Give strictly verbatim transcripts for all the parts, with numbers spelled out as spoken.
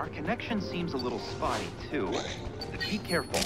Our connection seems a little spotty, too. Be careful.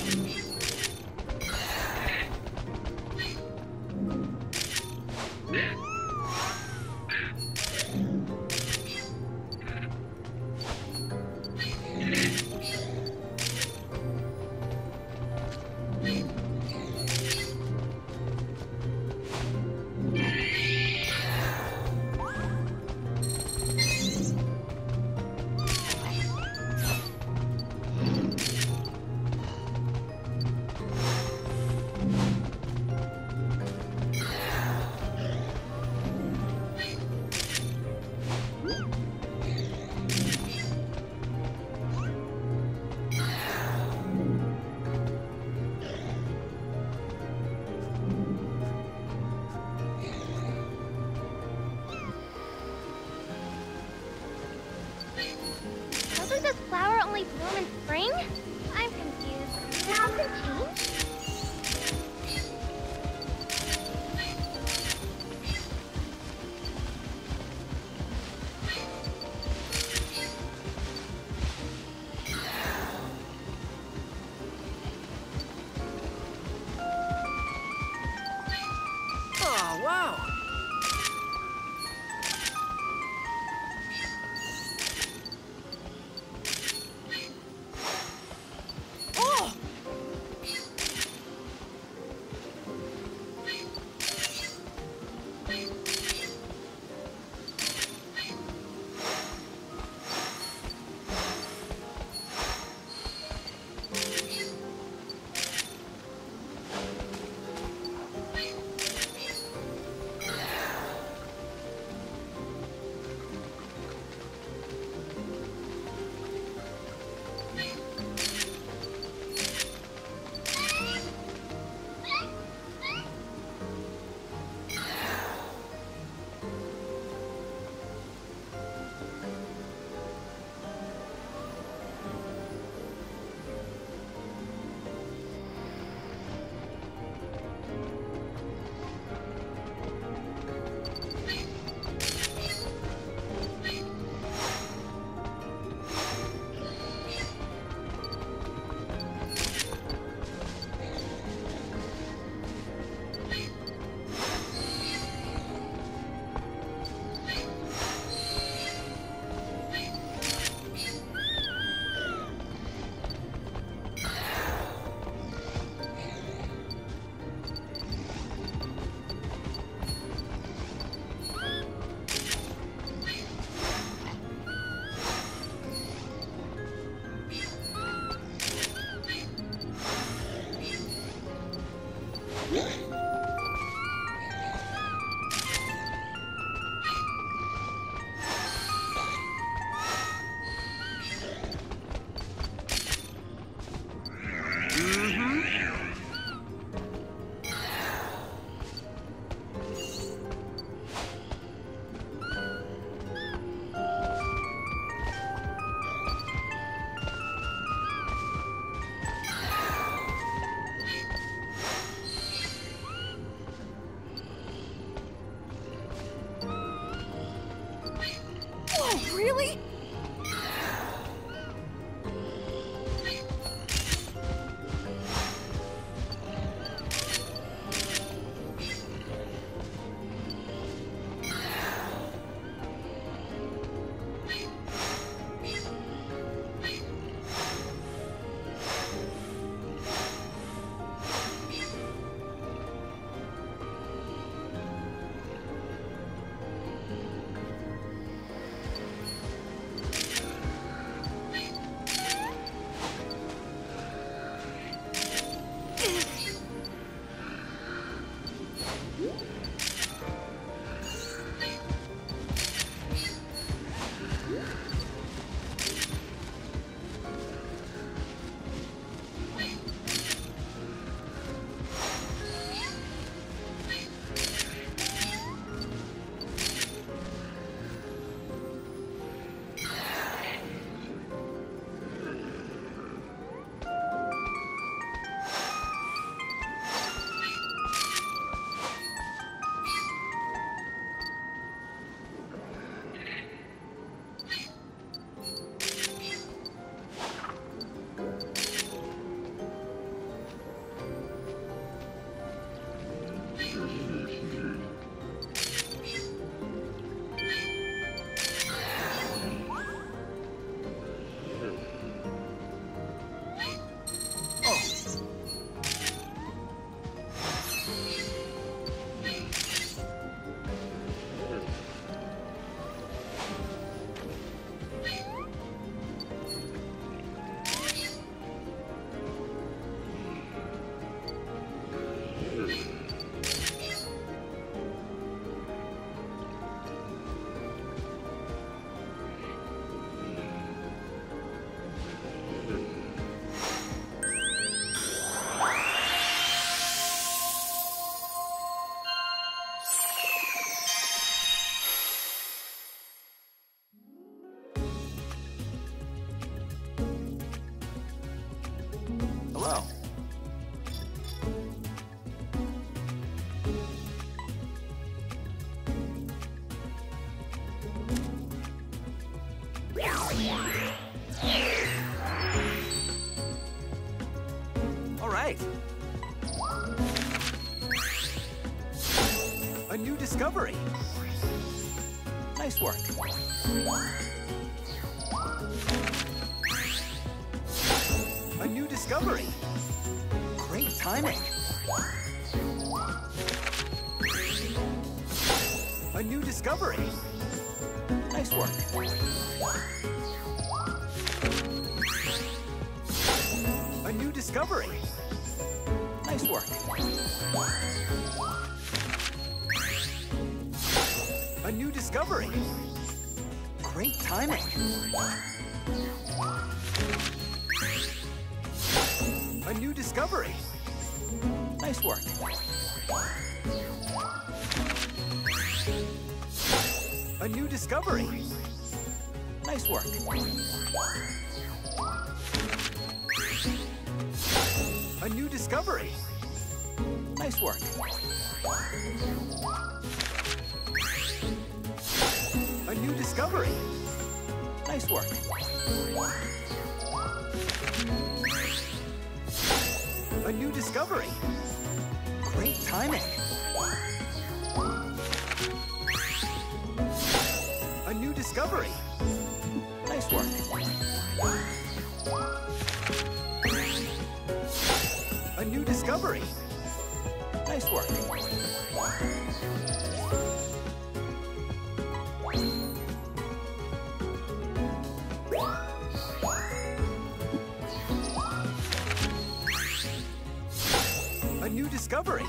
well. All right. A new discovery. Nice work. A new discovery. Great timing. A new discovery. Nice work. A new discovery. Nice work. A new discovery. Great timing. A new discovery. Nice work. A new discovery. Nice work. A new discovery. Nice work. A new discovery. Nice work. A new discovery. Great timing. A new discovery. Nice work. A new discovery. Nice work. A new discovery.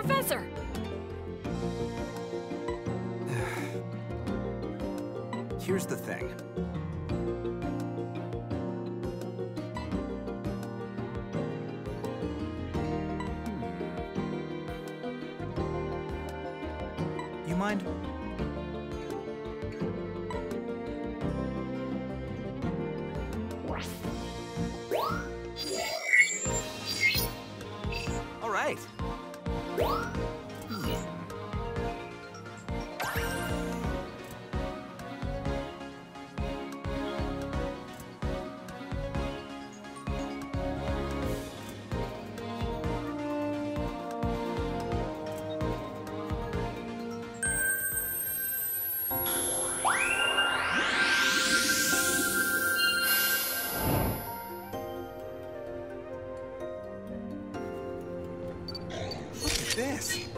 Professor! Here's the thing. You mind? All right. This.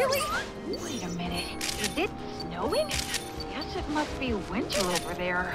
Really? Wait a minute. Is it snowing? Guess it must be winter over there.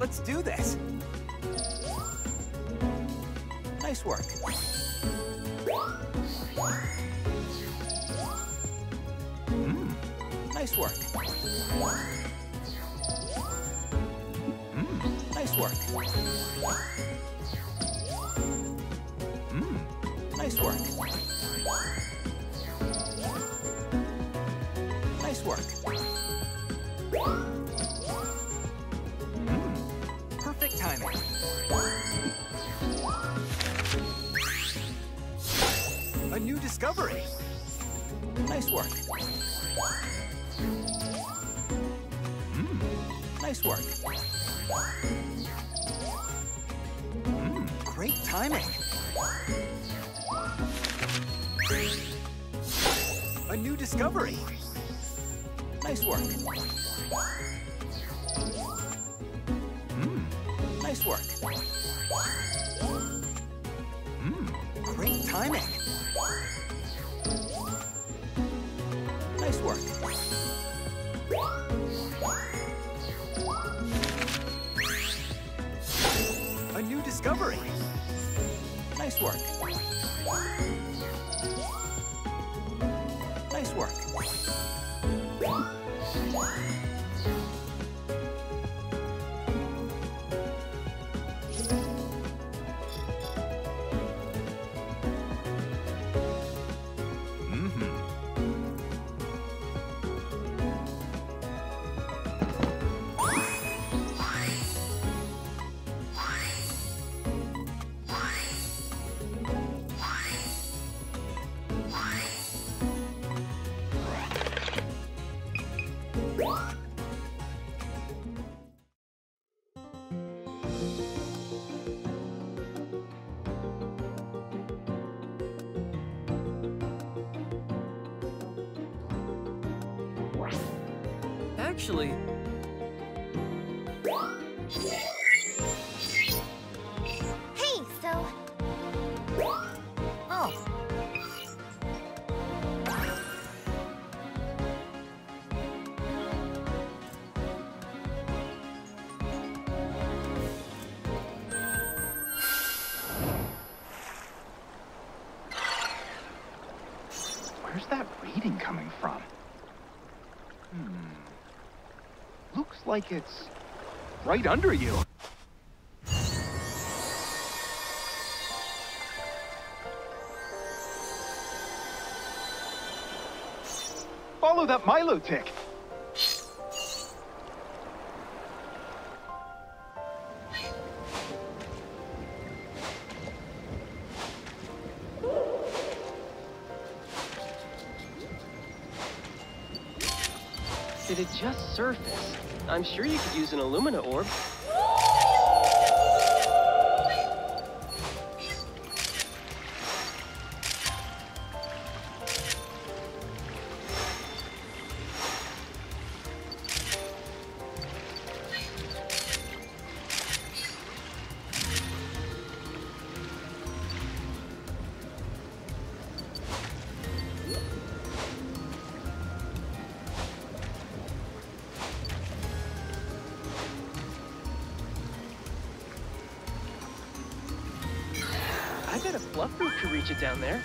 Let's do this. Nice work. Mmm, nice work. Mmm, nice work. Mmm, nice work. Nice work. Mm, perfect timing. A new discovery. Nice work. Mm, nice work. Mm, great timing. A new discovery. Nice work. Mmm, nice work. Mmm, great timing. Nice work. A new discovery. Nice work. Nice work. Actually, hey, so oh, where's that reading coming from? Hmm. Looks like it's right under you. Follow that Milo tick. Did it just surface? I'm sure you could use an Illumina orb. I bet a fluff root could reach it down there.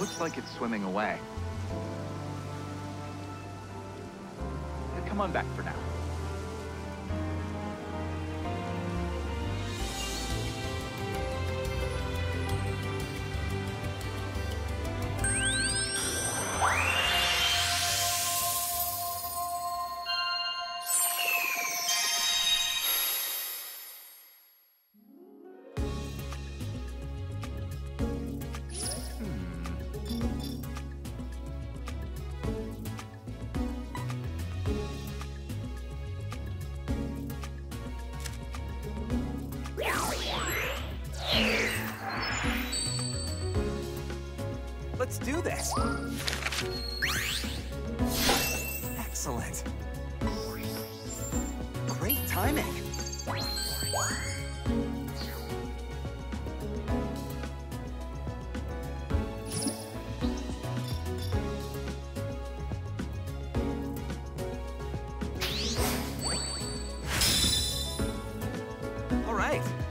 Looks like it's swimming away. Come on back for now. Let's do this! Excellent! Great timing! All right!